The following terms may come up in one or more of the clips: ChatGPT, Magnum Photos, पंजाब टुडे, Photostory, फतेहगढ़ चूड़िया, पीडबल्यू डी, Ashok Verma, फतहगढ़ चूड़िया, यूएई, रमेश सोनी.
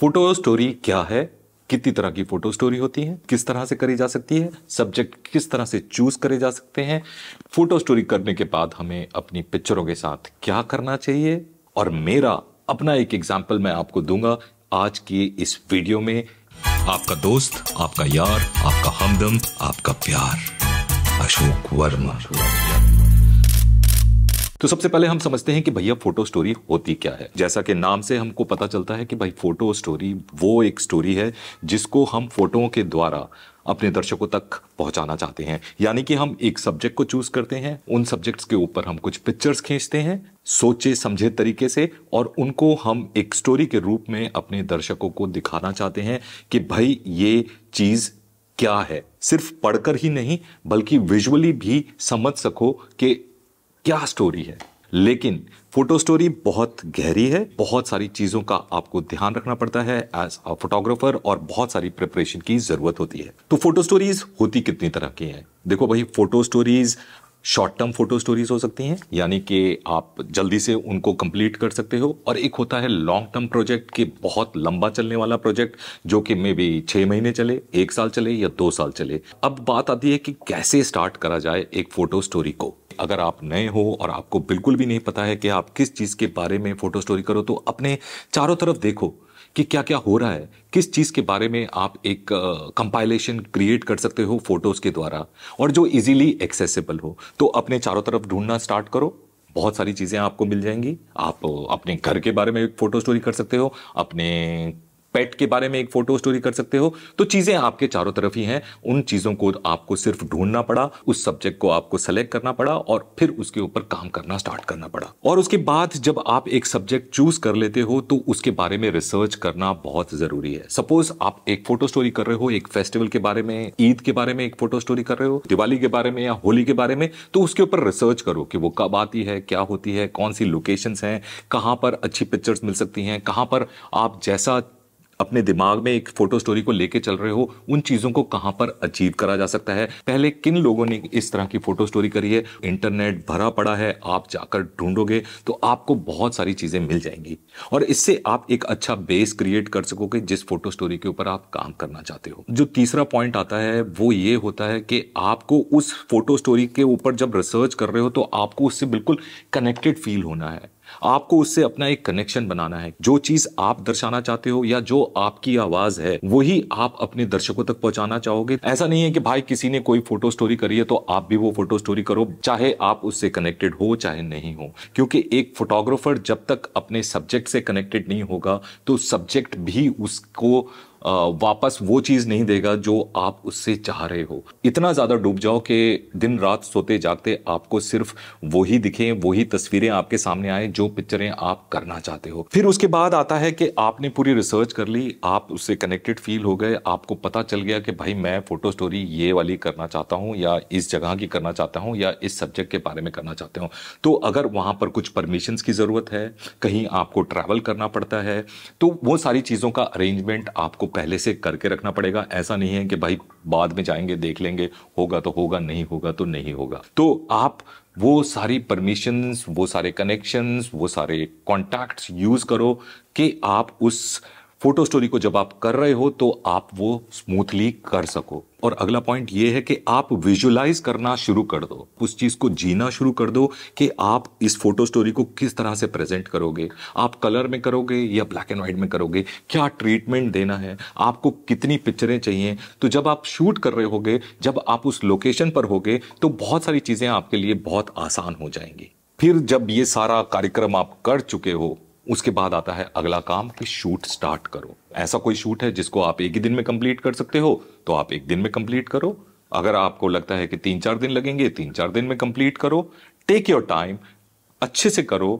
Photo story क्या है, कितनी तरह की फोटो स्टोरी होती है, किस तरह से करी जा सकती है, सब्जेक्ट किस तरह से चूज करे जा सकते हैं, फोटो स्टोरी करने के बाद हमें अपनी पिक्चरों के साथ क्या करना चाहिए। और मेरा अपना एक एग्जाम्पल मैं आपको दूंगा आज की इस वीडियो में। आपका दोस्त, आपका यार, आपका हमदम, आपका प्यार, अशोक वर्मा। तो सबसे पहले हम समझते हैं कि भैया फोटो स्टोरी होती क्या है। जैसा कि नाम से हमको पता चलता है कि भाई फोटो स्टोरी वो एक स्टोरी है जिसको हम फोटोओं के द्वारा अपने दर्शकों तक पहुंचाना चाहते हैं। यानी कि हम एक सब्जेक्ट को चूज करते हैं, उन सब्जेक्ट्स के ऊपर हम कुछ पिक्चर्स खींचते हैं सोचे समझे तरीके से, और उनको हम एक स्टोरी के रूप में अपने दर्शकों को दिखाना चाहते हैं कि भाई ये चीज़ क्या है। सिर्फ पढ़कर ही नहीं बल्कि विजुअली भी समझ सको कि क्या स्टोरी है। लेकिन फोटो स्टोरी बहुत गहरी है, बहुत सारी चीज़ों का आपको ध्यान रखना पड़ता है एज अ फोटोग्राफर, और बहुत सारी प्रिपरेशन की ज़रूरत होती है। तो फोटो स्टोरीज होती कितनी तरह की हैं? देखो भाई, photo stories short term photo stories हो सकती हैं, यानी कि आप जल्दी से उनको कंप्लीट कर सकते हो, और एक होता है लॉन्ग टर्म प्रोजेक्ट के बहुत लंबा चलने वाला प्रोजेक्ट जो कि मे बी 6 महीने चले, 1 साल चले या 2 साल चले। अब बात आती है कि कैसे स्टार्ट करा जाए एक फोटो स्टोरी को। अगर आप नए हो और आपको बिल्कुल भी नहीं पता है कि आप किस चीज़ के बारे में फोटो स्टोरी करो, तो अपने चारों तरफ देखो कि क्या क्या हो रहा है, किस चीज़ के बारे में आप एक कंपाइलेशन क्रिएट कर सकते हो फोटोज़ के द्वारा, और जो इजीली एक्सेसिबल हो। तो अपने चारों तरफ ढूंढना स्टार्ट करो, बहुत सारी चीज़ें आपको मिल जाएंगी। आप अपने घर के बारे में एक फ़ोटो स्टोरी कर सकते हो, अपने पेट के बारे में एक फोटो स्टोरी कर सकते हो। तो चीज़ें आपके चारों तरफ ही हैं, उन चीज़ों को आपको सिर्फ ढूंढना पड़ा, उस सब्जेक्ट को आपको सेलेक्ट करना पड़ा और फिर उसके ऊपर काम करना स्टार्ट करना पड़ा। और उसके बाद जब आप एक सब्जेक्ट चूज कर लेते हो तो उसके बारे में रिसर्च करना बहुत ज़रूरी है। सपोज आप एक फोटो स्टोरी कर रहे हो एक फेस्टिवल के बारे में, ईद के बारे में एक फोटो स्टोरी कर रहे हो, दिवाली के बारे में या होली के बारे में, तो उसके ऊपर रिसर्च करो कि वो कब आती है, क्या होती है, कौन सी लोकेशंस हैं, कहाँ पर अच्छी पिक्चर्स मिल सकती हैं, कहाँ पर आप जैसा अपने दिमाग में एक फोटो स्टोरी को लेके चल रहे हो उन चीज़ों को कहाँ पर अचीव करा जा सकता है। पहले किन लोगों ने इस तरह की फोटो स्टोरी करी है, इंटरनेट भरा पड़ा है, आप जाकर ढूंढोगे तो आपको बहुत सारी चीज़ें मिल जाएंगी, और इससे आप एक अच्छा बेस क्रिएट कर सकोगे जिस फोटो स्टोरी के ऊपर आप काम करना चाहते हो। जो तीसरा पॉइंट आता है वो ये होता है कि आपको उस फोटो स्टोरी के ऊपर जब रिसर्च कर रहे हो तो आपको उससे बिल्कुल कनेक्टेड फील होना है, आपको उससे अपना एक कनेक्शन बनाना है। जो चीज आप दर्शाना चाहते हो या जो आपकी आवाज है वही आप अपने दर्शकों तक पहुंचाना चाहोगे। ऐसा नहीं है कि भाई किसी ने कोई फोटो स्टोरी करी है तो आप भी वो फोटो स्टोरी करो, चाहे आप उससे कनेक्टेड हो चाहे नहीं हो, क्योंकि एक फोटोग्राफर जब तक अपने सब्जेक्ट से कनेक्टेड नहीं होगा तो सब्जेक्ट भी उसको वापस वो चीज़ नहीं देगा जो आप उससे चाह रहे हो। इतना ज़्यादा डूब जाओ कि दिन रात सोते जागते आपको सिर्फ वही दिखें, वही तस्वीरें आपके सामने आए जो पिक्चरें आप करना चाहते हो। फिर उसके बाद आता है कि आपने पूरी रिसर्च कर ली, आप उससे कनेक्टेड फील हो गए, आपको पता चल गया कि भाई मैं फोटो स्टोरी ये वाली करना चाहता हूँ या इस जगह की करना चाहता हूँ या इस सब्जेक्ट के बारे में करना चाहता हूँ। तो अगर वहाँ पर कुछ परमिशंस की ज़रूरत है, कहीं आपको ट्रैवल करना पड़ता है, तो वो सारी चीज़ों का अरेंजमेंट आपको पहले से करके रखना पड़ेगा। ऐसा नहीं है कि भाई बाद में जाएंगे देख लेंगे, होगा तो होगा, नहीं होगा तो नहीं होगा। तो आप वो सारी परमिशंस, वो सारे कनेक्शंस, वो सारे कॉन्टैक्ट्स यूज़ करो कि आप उस फोटो स्टोरी को जब आप कर रहे हो तो आप वो स्मूथली कर सको। और अगला पॉइंट ये है कि आप विजुअलाइज करना शुरू कर दो, उस चीज़ को जीना शुरू कर दो कि आप इस फोटो स्टोरी को किस तरह से प्रेजेंट करोगे, आप कलर में करोगे या ब्लैक एंड वाइट में करोगे, क्या ट्रीटमेंट देना है, आपको कितनी पिक्चरें चाहिए। तो जब आप शूट कर रहे होगे, जब आप उस लोकेशन पर होगे, तो बहुत सारी चीज़ें आपके लिए बहुत आसान हो जाएंगी। फिर जब ये सारा कार्यक्रम आप कर चुके हो उसके बाद आता है अगला काम कि शूट स्टार्ट करो। ऐसा कोई शूट है जिसको आप एक ही दिन में कंप्लीट कर सकते हो तो आप एक दिन में कंप्लीट करो। अगर आपको लगता है कि 3-4 दिन लगेंगे, 3-4 दिन में कंप्लीट करो। टेक योर टाइम, अच्छे से करो।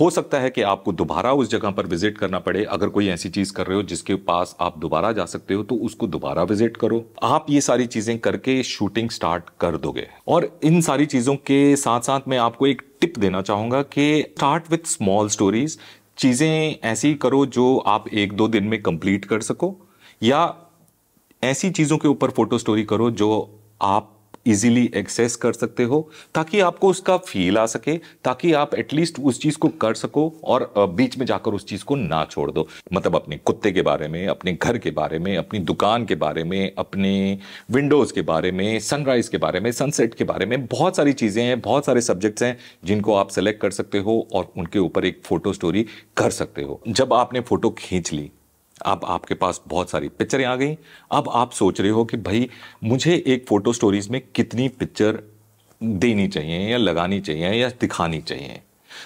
हो सकता है कि आपको दोबारा उस जगह पर विजिट करना पड़े, अगर कोई ऐसी चीज़ कर रहे हो जिसके पास आप दोबारा जा सकते हो तो उसको दोबारा विजिट करो। आप ये सारी चीज़ें करके शूटिंग स्टार्ट कर दोगे। और इन सारी चीज़ों के साथ साथ मैं आपको एक टिप देना चाहूँगा कि स्टार्ट विथ स्मॉल स्टोरीज। चीज़ें ऐसी करो जो आप 1-2 दिन में कंप्लीट कर सको, या ऐसी चीज़ों के ऊपर फोटो स्टोरी करो जो आप इजीली एक्सेस कर सकते हो, ताकि आपको उसका फील आ सके, ताकि आप एटलीस्ट उस चीज को कर सको और बीच में जाकर उस चीज को ना छोड़ दो। मतलब अपने कुत्ते के बारे में, अपने घर के बारे में, अपनी दुकान के बारे में, अपने विंडोज के बारे में, सनराइज के बारे में, सनसेट के बारे में बहुत सारी चीजें हैं, बहुत सारे सब्जेक्ट्स हैं जिनको आप सेलेक्ट कर सकते हो और उनके ऊपर एक फोटो स्टोरी कर सकते हो। जब आपने फोटो खींच ली, अब आपके पास बहुत सारी पिक्चरें आ गई। अब आप सोच रहे हो कि भाई मुझे एक फोटो स्टोरीज में कितनी पिक्चर देनी चाहिए या लगानी चाहिए या दिखानी चाहिए।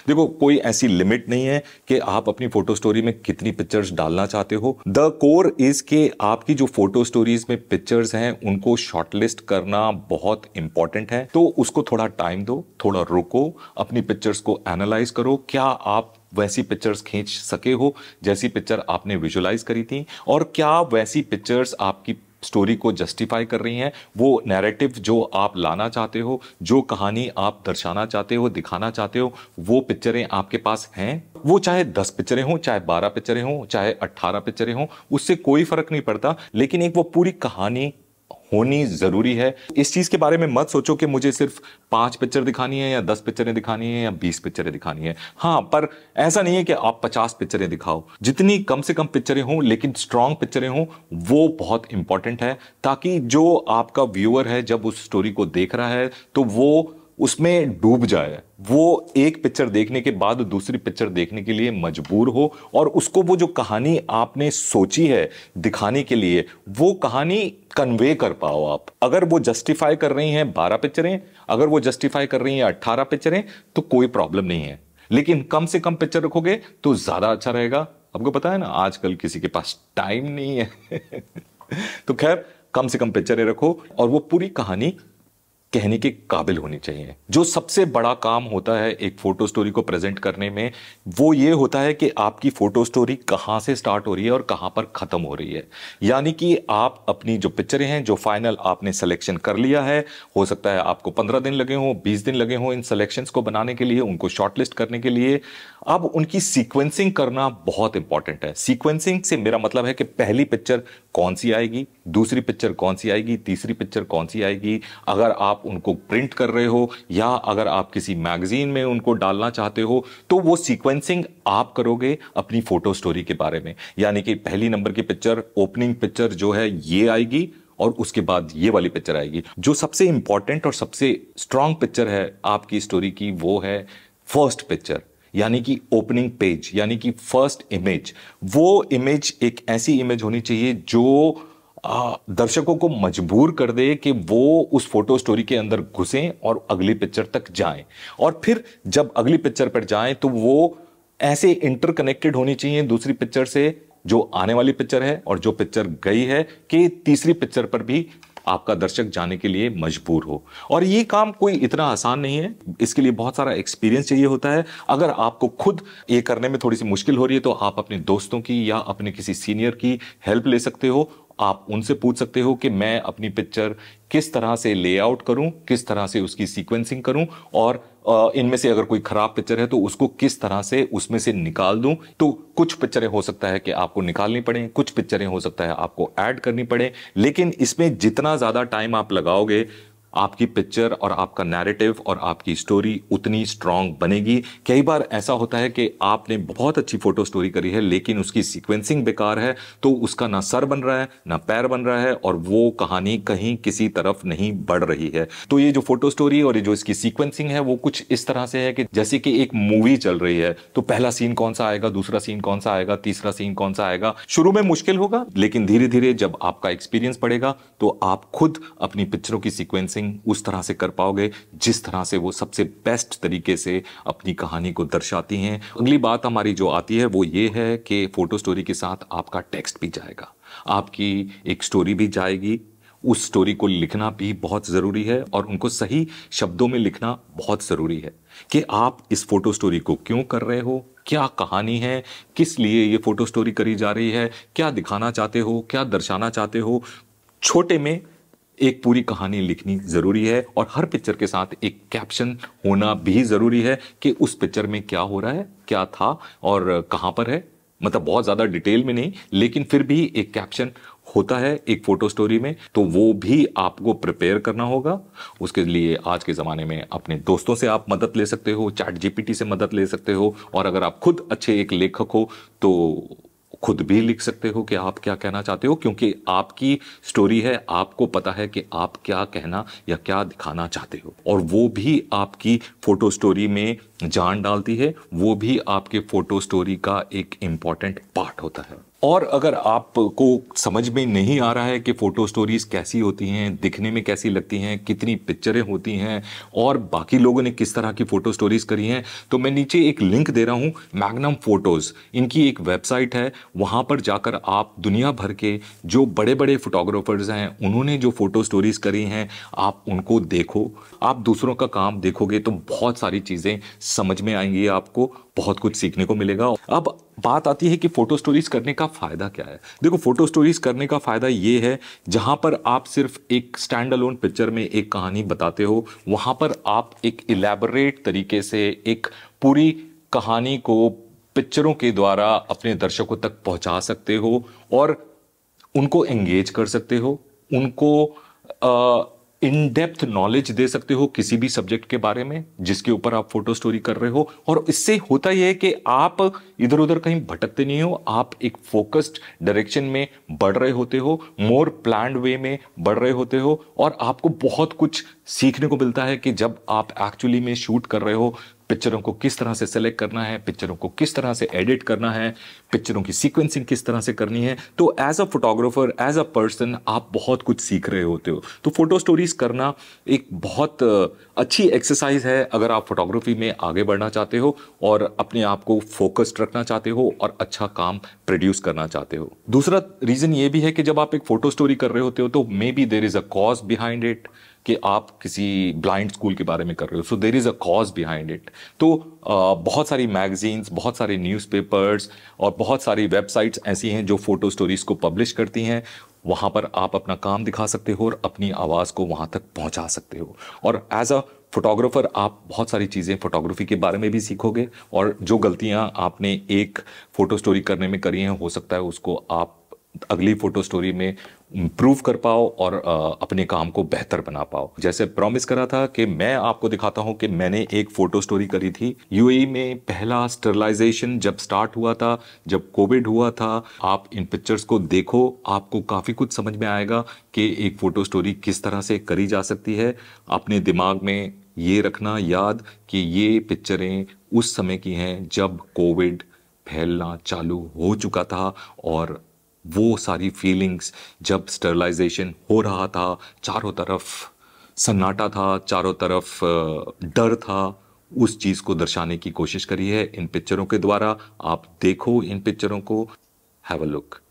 देखो, कोई ऐसी लिमिट नहीं है कि आप अपनी फोटो स्टोरी में कितनी पिक्चर्स डालना चाहते हो। द कोर इज के आपकी जो फोटो स्टोरीज में पिक्चर्स हैं उनको शॉर्टलिस्ट करना बहुत इंपॉर्टेंट है। तो उसको थोड़ा टाइम दो, थोड़ा रुको, अपनी पिक्चर्स को एनालाइज करो। क्या आप वैसी पिक्चर्स खींच सके हो जैसी पिक्चर आपने विजुलाइज करी थी, और क्या वैसी पिक्चर्स आपकी स्टोरी को जस्टिफाई कर रही हैं, वो नैरेटिव जो आप लाना चाहते हो, जो कहानी आप दर्शाना चाहते हो, दिखाना चाहते हो, वो पिक्चरें आपके पास हैं। वो चाहे 10 पिक्चरें हों, चाहे 12 पिक्चरें हों, चाहे 18 पिक्चरें हों, उससे कोई फर्क नहीं पड़ता, लेकिन एक वो पूरी कहानी होनी जरूरी है। इस चीज के बारे में मत सोचो कि मुझे सिर्फ 5 पिक्चर दिखानी है या 10 पिक्चरें दिखानी है या 20 पिक्चरें दिखानी है। हाँ, पर ऐसा नहीं है कि आप 50 पिक्चरें दिखाओ। जितनी कम से कम पिक्चरें हों लेकिन स्ट्रांग पिक्चरें हों, वो बहुत इंपॉर्टेंट है, ताकि जो आपका व्यूअर है जब उस स्टोरी को देख रहा है तो वो उसमें डूब जाए, वो एक पिक्चर देखने के बाद दूसरी पिक्चर देखने के लिए मजबूर हो, और उसको वो जो कहानी आपने सोची है दिखाने के लिए, वो कहानी कन्वे कर पाओ आप। अगर वो जस्टिफाई कर रही हैं 12 पिक्चरें, अगर वो जस्टिफाई कर रही हैं 18 पिक्चरें, तो कोई प्रॉब्लम नहीं है, लेकिन कम से कम पिक्चर रखोगे तो ज्यादा अच्छा रहेगा। आपको पता है ना, आजकल किसी के पास टाइम नहीं है तो खैर, कम से कम पिक्चरें रखो और वो पूरी कहानी कहने के काबिल होनी चाहिए। जो सबसे बड़ा काम होता है एक फोटो स्टोरी को प्रेजेंट करने में, वो ये होता है कि आपकी फोटो स्टोरी कहाँ से स्टार्ट हो रही है और कहाँ पर खत्म हो रही है। यानी कि आप अपनी जो पिक्चरें हैं, जो फाइनल आपने सिलेक्शन कर लिया है, हो सकता है आपको 15 दिन लगे हों, 20 दिन लगे हों इन सिलेक्शंस को बनाने के लिए, उनको शॉर्टलिस्ट करने के लिए। अब उनकी सीक्वेंसिंग करना बहुत इंपॉर्टेंट है। सीक्वेंसिंग से मेरा मतलब है कि पहली पिक्चर कौन सी आएगी, दूसरी पिक्चर कौन सी आएगी, तीसरी पिक्चर कौन सी आएगी। अगर आप उनको प्रिंट कर रहे हो या अगर आप किसी मैगजीन में उनको डालना चाहते हो, तो वो सीक्वेंसिंग आप करोगे अपनी फोटो स्टोरी के बारे में। यानी कि पहली नंबर की पिक्चर, ओपनिंग पिक्चर जो है ये आएगी, और उसके बाद ये वाली पिक्चर आएगी। जो सबसे इंपॉर्टेंट और सबसे स्ट्रांग पिक्चर है आपकी स्टोरी की, वो है फर्स्ट पिक्चर, यानी कि ओपनिंग पेज, यानी कि फर्स्ट इमेज। वो इमेज एक ऐसी इमेज होनी चाहिए जो दर्शकों को मजबूर कर दे कि वो उस फोटो स्टोरी के अंदर घुसें और अगली पिक्चर तक जाएं, और फिर जब अगली पिक्चर पर जाएं तो वो ऐसे इंटरकनेक्टेड होनी चाहिए दूसरी पिक्चर से, जो आने वाली पिक्चर है और जो पिक्चर गई है, कि तीसरी पिक्चर पर भी आपका दर्शक जाने के लिए मजबूर हो। और ये काम कोई इतना आसान नहीं है, इसके लिए बहुत सारा एक्सपीरियंस चाहिए होता है। अगर आपको खुद ये करने में थोड़ी सी मुश्किल हो रही है, तो आप अपने दोस्तों की या अपने किसी सीनियर की हेल्प ले सकते हो। आप उनसे पूछ सकते हो कि मैं अपनी पिक्चर किस तरह से लेआउट करूं, किस तरह से उसकी सीक्वेंसिंग करूं, और इनमें से अगर कोई खराब पिक्चर है तो उसको किस तरह से उसमें से निकाल दूं। तो कुछ पिक्चरें हो सकता है कि आपको निकालनी पड़े, कुछ पिक्चरें हो सकता है आपको ऐड करनी पड़े, लेकिन इसमें जितना ज़्यादा टाइम आप लगाओगे, आपकी पिक्चर और आपका नैरेटिव और आपकी स्टोरी उतनी स्ट्रांग बनेगी। कई बार ऐसा होता है कि आपने बहुत अच्छी फोटो स्टोरी करी है लेकिन उसकी सीक्वेंसिंग बेकार है, तो उसका ना सर बन रहा है ना पैर बन रहा है, और वो कहानी कहीं किसी तरफ नहीं बढ़ रही है। तो ये जो फोटो स्टोरी और ये जो इसकी सीक्वेंसिंग है, वो कुछ इस तरह से है कि जैसे कि एक मूवी चल रही है, तो पहला सीन कौन सा आएगा, दूसरा सीन कौन सा आएगा, तीसरा सीन कौन सा आएगा। शुरू में मुश्किल होगा, लेकिन धीरे धीरे जब आपका एक्सपीरियंस बढ़ेगा तो आप खुद अपनी पिक्चरों की सीक्वेंसिंग उस तरह से कर पाओगे जिस तरह से वो सबसे बेस्ट तरीके से अपनी कहानी को दर्शाती हैं। अगली बात हमारी जो आती है वो ये है कि फोटो स्टोरी के साथ आपका टेक्स्ट भी जाएगा, आपकी एक स्टोरी भी जाएगी। उस स्टोरी को लिखना भी बहुत ज़रूरी है, और उनको सही शब्दों में लिखना बहुत ज़रूरी है कि आप इस फोटो स्टोरी को क्यों कर रहे हो, क्या कहानी है, किस लिए ये फोटो स्टोरी करी जा रही है, क्या दिखाना चाहते हो, क्या दर्शाना चाहते हो। छोटे में एक पूरी कहानी लिखनी जरूरी है, और हर पिक्चर के साथ एक कैप्शन होना भी जरूरी है कि उस पिक्चर में क्या हो रहा है, क्या था और कहाँ पर है। मतलब बहुत ज़्यादा डिटेल में नहीं, लेकिन फिर भी एक कैप्शन होता है एक फोटो स्टोरी में, तो वो भी आपको प्रिपेयर करना होगा। उसके लिए आज के ज़माने में अपने दोस्तों से आप मदद ले सकते हो, ChatGPT से मदद ले सकते हो, और अगर आप खुद अच्छे एक लेखक हो तो खुद भी लिख सकते हो कि आप क्या कहना चाहते हो, क्योंकि आपकी स्टोरी है, आपको पता है कि आप क्या कहना या क्या दिखाना चाहते हो, और वो भी आपकी फोटो स्टोरी में जान डालती है, वो भी आपके फोटो स्टोरी का एक इम्पॉर्टेंट पार्ट होता है। और अगर आपको समझ में नहीं आ रहा है कि फ़ोटो स्टोरीज़ कैसी होती हैं, दिखने में कैसी लगती हैं, कितनी पिक्चरें होती हैं और बाकी लोगों ने किस तरह की फ़ोटो स्टोरीज़ करी हैं, तो मैं नीचे एक लिंक दे रहा हूं, मैग्नम फ़ोटोज़ इनकी एक वेबसाइट है, वहां पर जाकर आप दुनिया भर के जो बड़े बड़े फ़ोटोग्राफर्स हैं उन्होंने जो फ़ोटो स्टोरीज़ करी हैं आप उनको देखो। आप दूसरों का काम देखोगे तो बहुत सारी चीज़ें समझ में आएंगी, आपको बहुत कुछ सीखने को मिलेगा। अब बात आती है कि फ़ोटो स्टोरीज़ करने का फ़ायदा क्या है। देखो, फ़ोटो स्टोरीज़ करने का फ़ायदा ये है, जहाँ पर आप सिर्फ एक स्टैंड अलोन पिक्चर में एक कहानी बताते हो, वहाँ पर आप एक इलेबोरेट तरीके से एक पूरी कहानी को पिक्चरों के द्वारा अपने दर्शकों तक पहुँचा सकते हो और उनको एंगेज कर सकते हो, उनको इन डेप्थ नॉलेज दे सकते हो किसी भी सब्जेक्ट के बारे में जिसके ऊपर आप फोटो स्टोरी कर रहे हो। और इससे होता यह है कि आप इधर उधर कहीं भटकते नहीं हो, आप एक फोकस्ड डायरेक्शन में बढ़ रहे होते हो, मोर प्लान्ड वे में बढ़ रहे होते हो, और आपको बहुत कुछ सीखने को मिलता है कि जब आप एक्चुअली में शूट कर रहे हो, पिक्चरों को किस तरह से सेलेक्ट करना है, पिक्चरों को किस तरह से एडिट करना है, पिक्चरों की सीक्वेंसिंग किस तरह से करनी है। तो as a photographer, as a person आप बहुत कुछ सीख रहे होते हो। तो फोटो स्टोरीज करना एक बहुत अच्छी एक्सरसाइज है अगर आप फोटोग्राफी में आगे बढ़ना चाहते हो और अपने आप को फोकस्ड रखना चाहते हो और अच्छा काम प्रोड्यूस करना चाहते हो। दूसरा रीज़न ये भी है कि जब आप एक फोटो स्टोरी कर रहे होते हो तो maybe there is a cause behind it, कि आप किसी ब्लाइंड स्कूल के बारे में कर रहे हो, so there is a cause behind it. तो बहुत सारी मैगजीन्स, बहुत सारे न्यूज़पेपर्स और बहुत सारी वेबसाइट्स ऐसी हैं जो फ़ोटो स्टोरीज़ को पब्लिश करती हैं, वहाँ पर आप अपना काम दिखा सकते हो और अपनी आवाज़ को वहाँ तक पहुँचा सकते हो। और एज अ फोटोग्राफर आप बहुत सारी चीज़ें फोटोग्राफी के बारे में भी सीखोगे, और जो गलतियाँ आपने एक फ़ोटो स्टोरी करने में करी हैं, हो सकता है उसको आप अगली फ़ोटो स्टोरी में इम्प्रूव कर पाओ और अपने काम को बेहतर बना पाओ। जैसे प्रॉमिस करा था कि मैं आपको दिखाता हूं कि मैंने एक फ़ोटो स्टोरी करी थी। यूएई में पहला स्टरलाइजेशन जब स्टार्ट हुआ था, जब कोविड हुआ था, आप इन पिक्चर्स को देखो, आपको काफ़ी कुछ समझ में आएगा कि एक फ़ोटो स्टोरी किस तरह से करी जा सकती है। अपने दिमाग में ये रखना याद कि ये पिक्चरें उस समय की हैं जब कोविड फैलना चालू हो चुका था, और वो सारी फीलिंग्स जब स्टरलाइजेशन हो रहा था, चारों तरफ सन्नाटा था, चारों तरफ डर था, उस चीज़ को दर्शाने की कोशिश करी है इन पिक्चरों के द्वारा। आप देखो इन पिक्चरों को, हैव अ लुक।